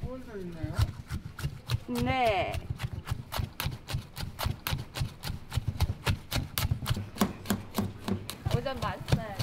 서울서 있나요? 네. 오전 맛있어요.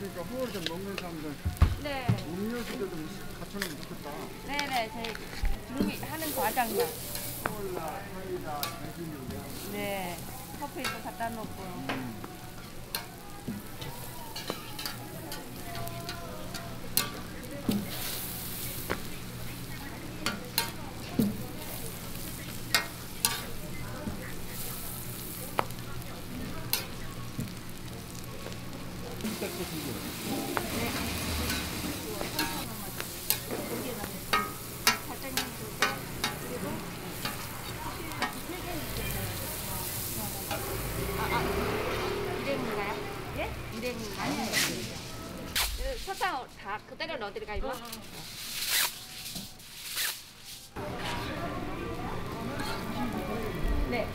그러니까 호흡을 좀 먹는 사람들 네. 음료수도 좀 갖춰놓으면 좋겠다. 네네, 저희 준비하는 과정이요. 콜라, 사이다, 배신이요. 네, 커피도 갖다 놓고. 설탕 다 그대로 넣어드릴까 이거? 네.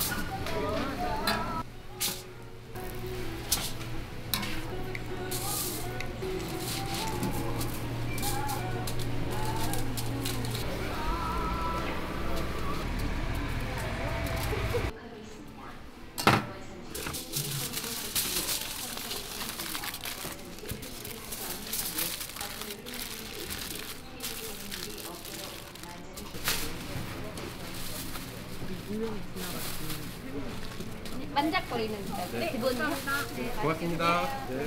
분명히 지나갔습니다. 만작거리는 네, 기본이요? 네, 고맙습니다. 네. 네,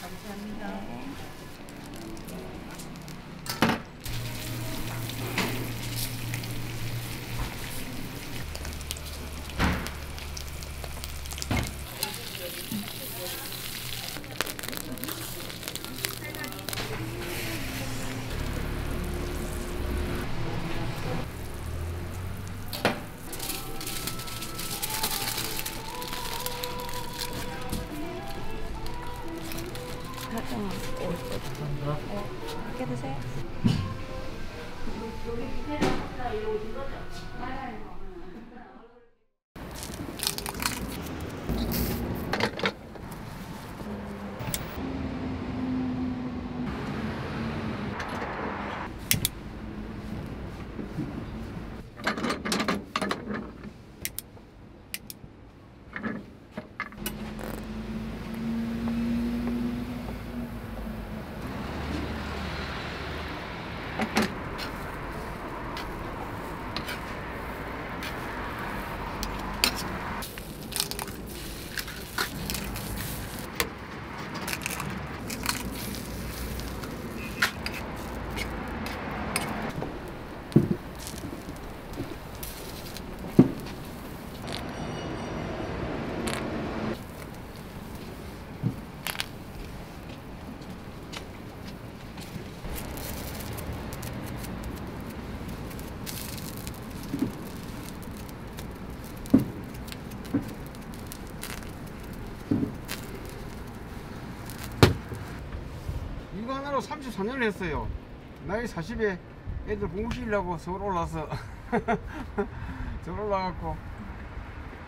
감사합니다. 어떻게 드세요? 이거 하나로 34년을 했어요. 나이 40에 애들 공부시키려고 서울 올라서 서울 올라갔고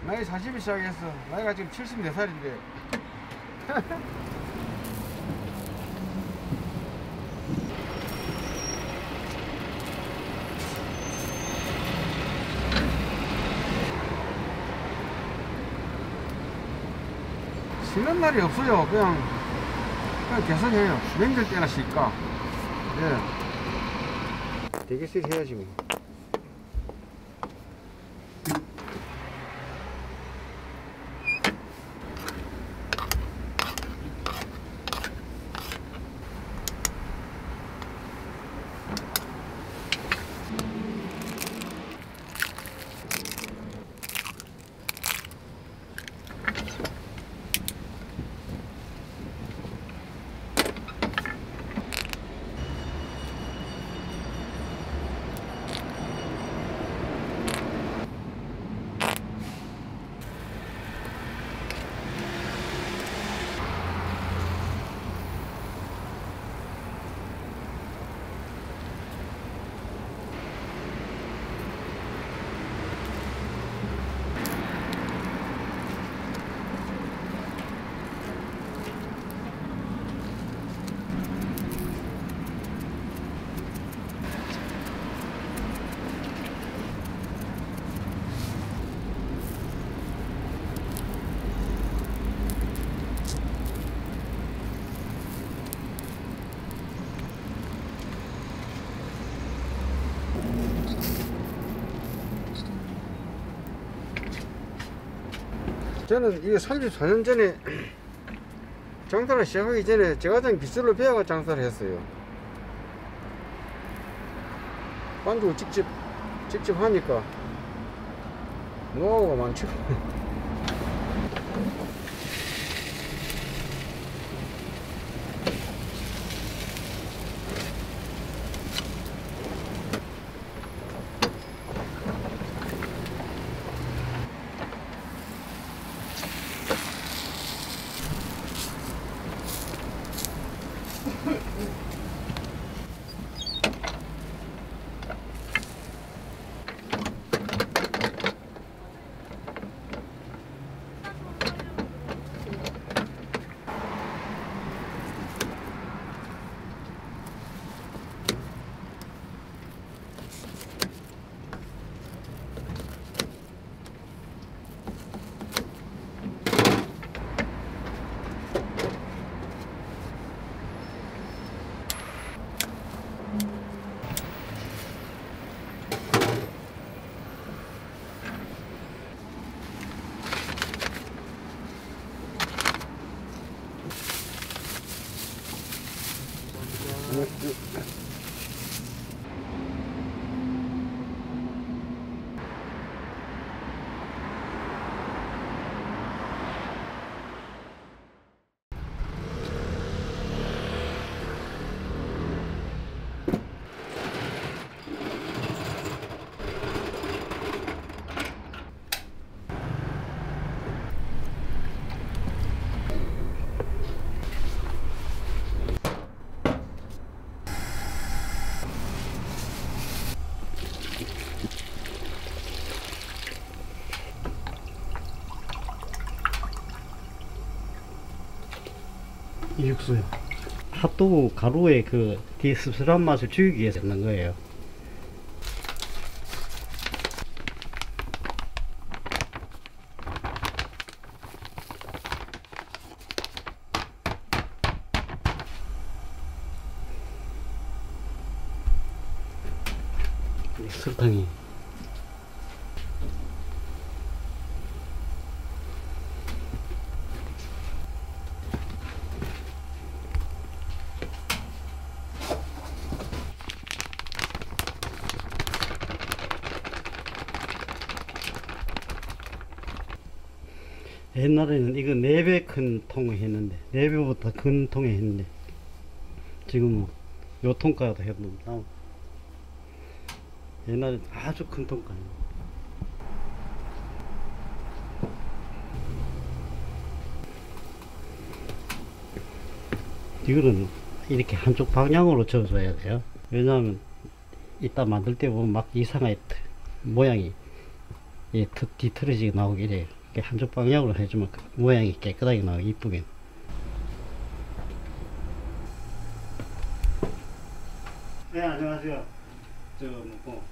나이 40에 시작했어. 나이가 지금 74살인데 쉬는 날이 없어요. 그냥 계산해요. 명절 때나 쉴까? 예. 대기실 해야지 뭐. 저는 이게 34년 전에 장사를 시작하기 전에 제가 좀 기술로 배워서 장사를 했어요. 반죽을 직접 하니까 노하우가 많죠. 이 육수요. 핫도그 가루의 그 뒤에 씁쓸한 맛을 줄이기 위해서 넣는 거예요. 설탕이. 옛날에는 이거 4배 큰 통을 했는데, 4배보다 큰 통에 했는데, 지금은 요 통까지 해도 나오고, 옛날에는 아주 큰 통까지. 이거는 이렇게 한쪽 방향으로 저어줘야 돼요. 왜냐하면 이따 만들 때 보면 막 이상한 모양이 뒤틀어지게 나오게 돼요. 이렇게 한쪽 방향으로 해주면 모양이 깨끗하게 나와, 이쁘게. 네, 안녕하세요. 저 먹고.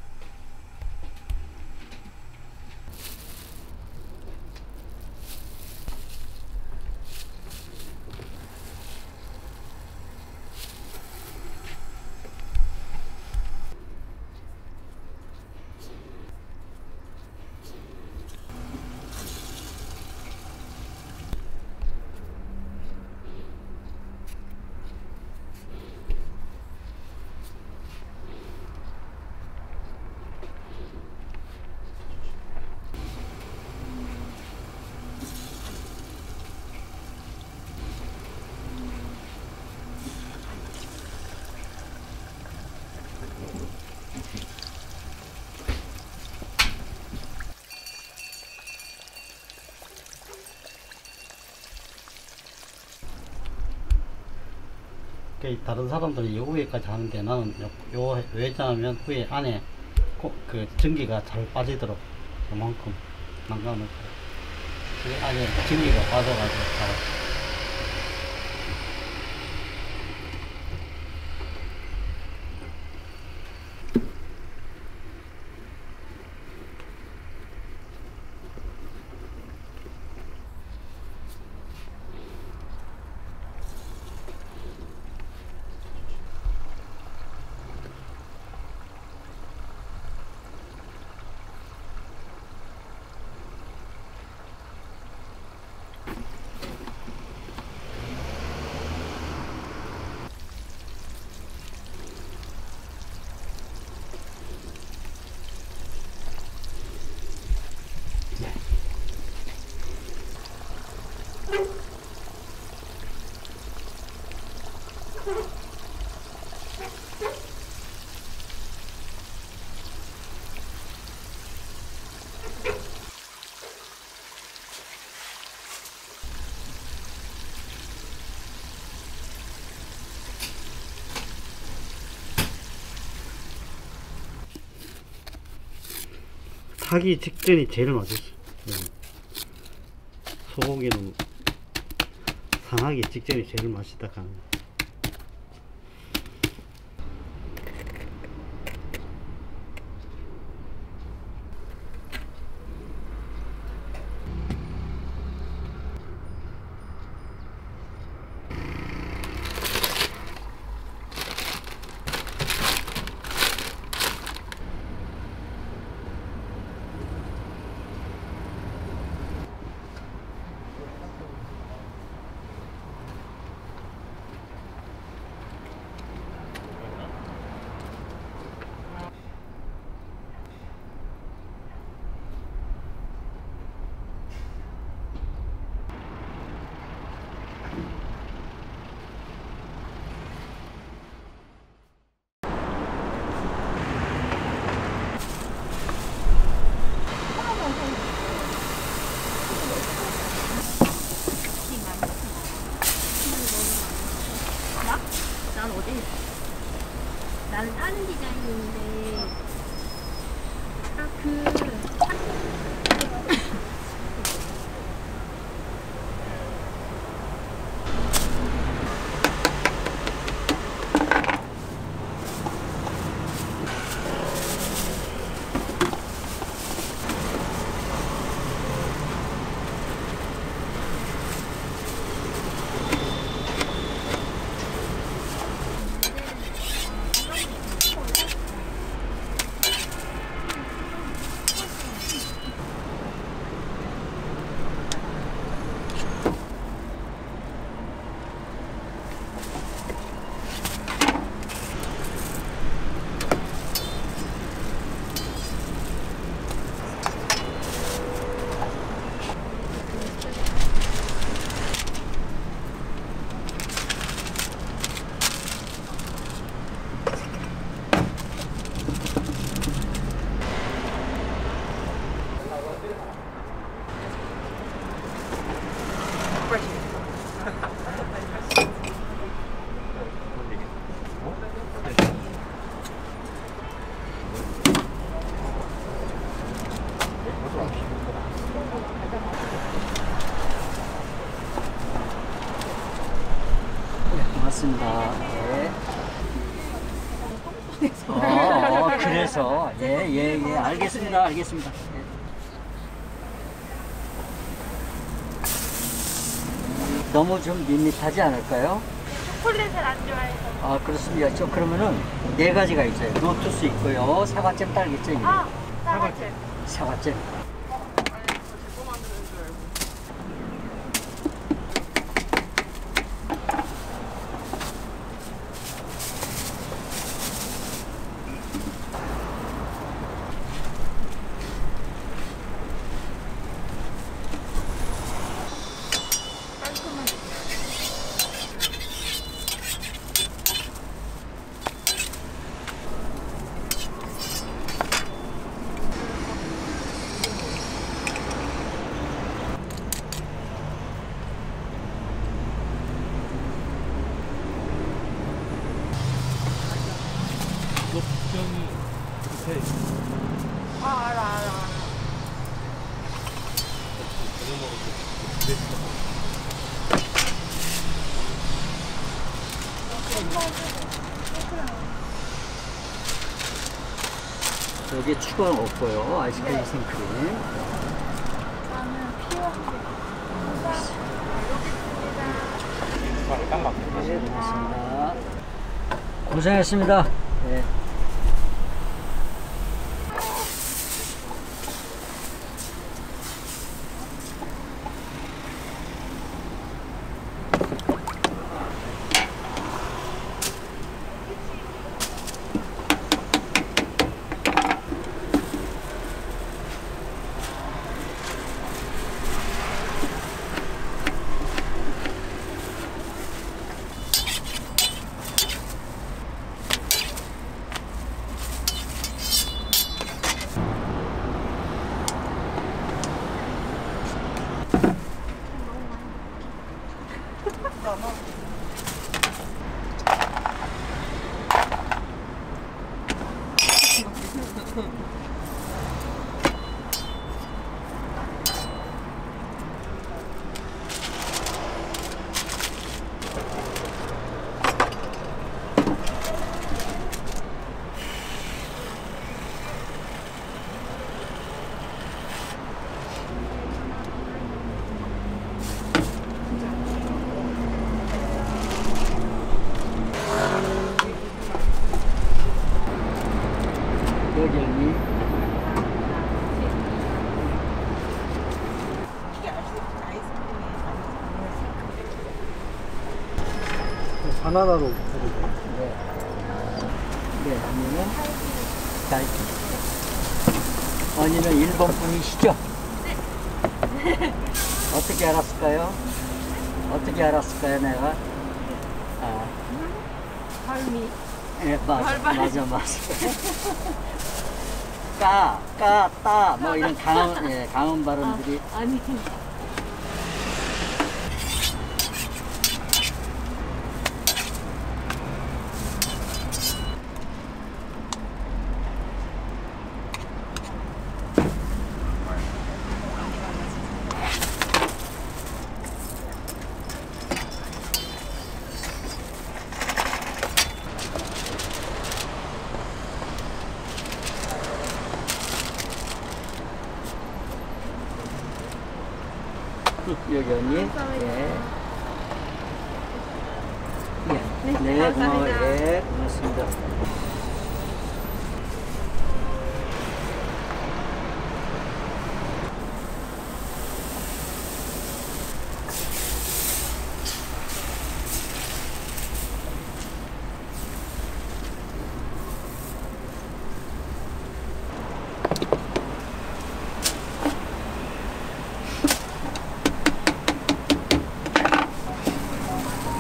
다른 사람들은 요 위에까지 하는데 나는 요 왜냐하면 후에 안에 꼭 그 전기가 잘 빠지도록 요만큼 난감을 그 안에 전기가 빠져가지고 잘. 타기 직전이 제일 맛있어. 소고기는 상하기 직전이 제일 맛있다 하는 거. 다른 디자인인데 아까 맞습니다. 예. 그래서 예, 알겠습니다. 예. 너무 좀 밋밋하지 않을까요? 초콜릿을 안 좋아해서. 아, 그렇습니다. 저 그러면은 네 가지가 있어요. 로투스 있고요, 사과잼, 딸기잼. 아, 사과잼. 여기에 추가는 없고요. 아이스크림, 네. 생크림. 네, 고맙습니다. 고생했습니다. 네. 바나나로 부르죠. 네, 언니는 딸기. 언니는 일본 분이시죠? 네. 어떻게 알았을까요? 내가? 아. 발미. 네, 맞아. 따, 뭐 이런 강한 발음들이. 아니. 여기 언니. 네, 고마워요. 예, 고맙습니다.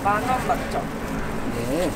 만원 맞죠? 네.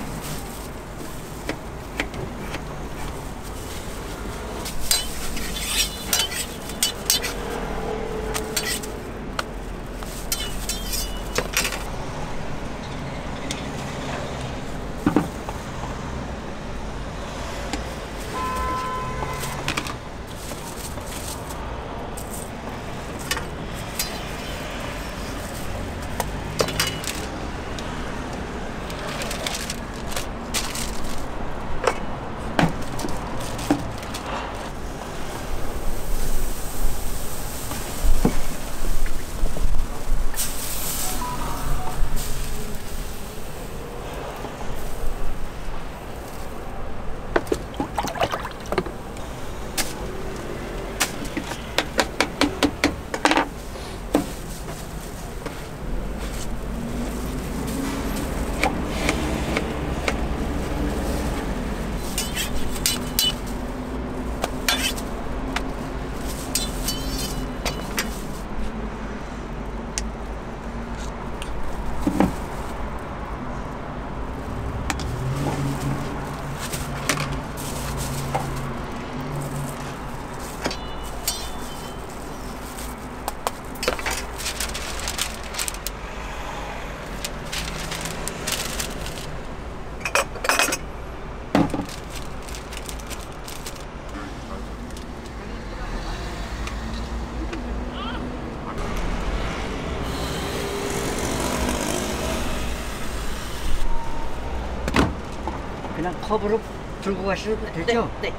그냥 컵으로 들고 가셔도 되죠? 네. 네.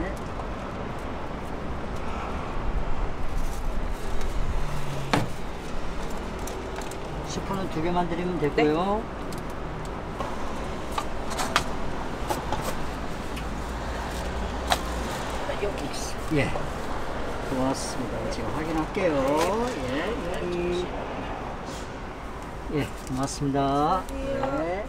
네. 스푼은 2개만 드리면 되고요. 네. 여기 있어. 예. 고맙습니다. 제가 확인할게요. 예, 여기. 예, 고맙습니다. 예.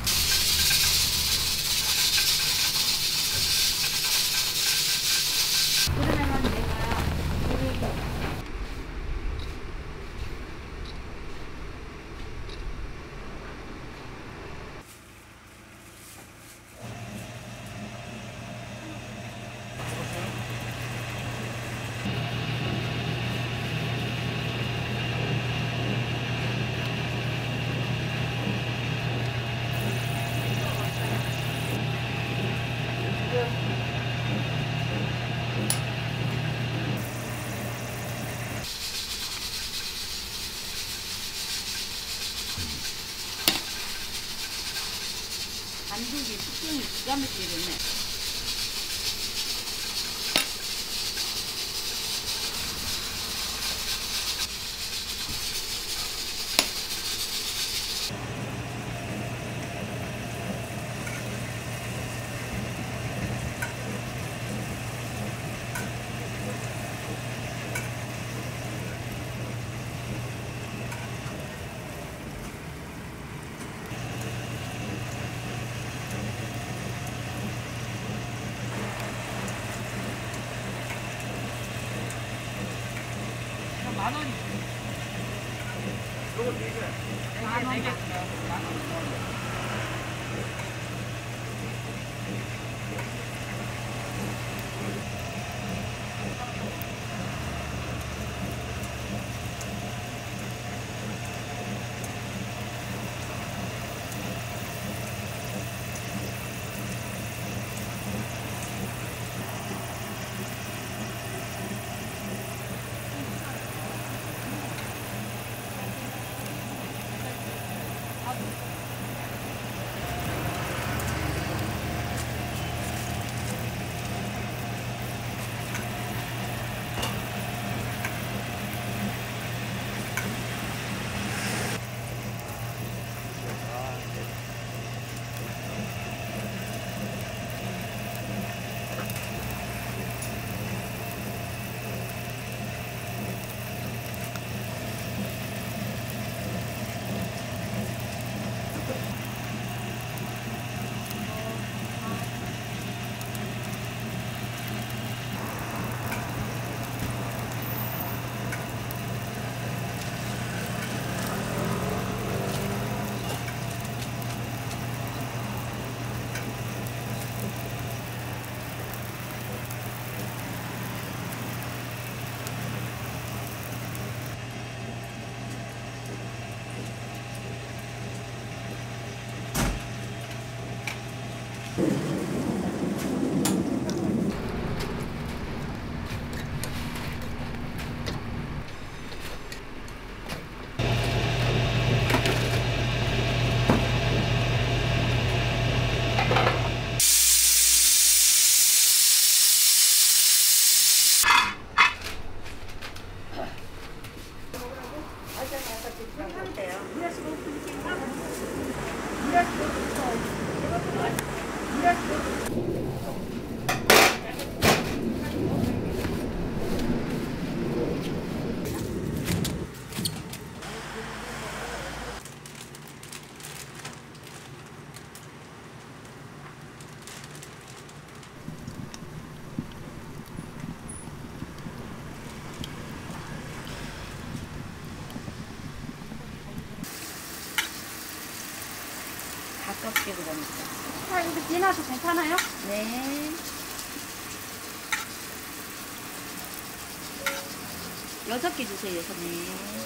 기가 막히게 됐네. 아, 이거 진하셔 괜찮아요? 네. 여섯 개 주세요, 여사님.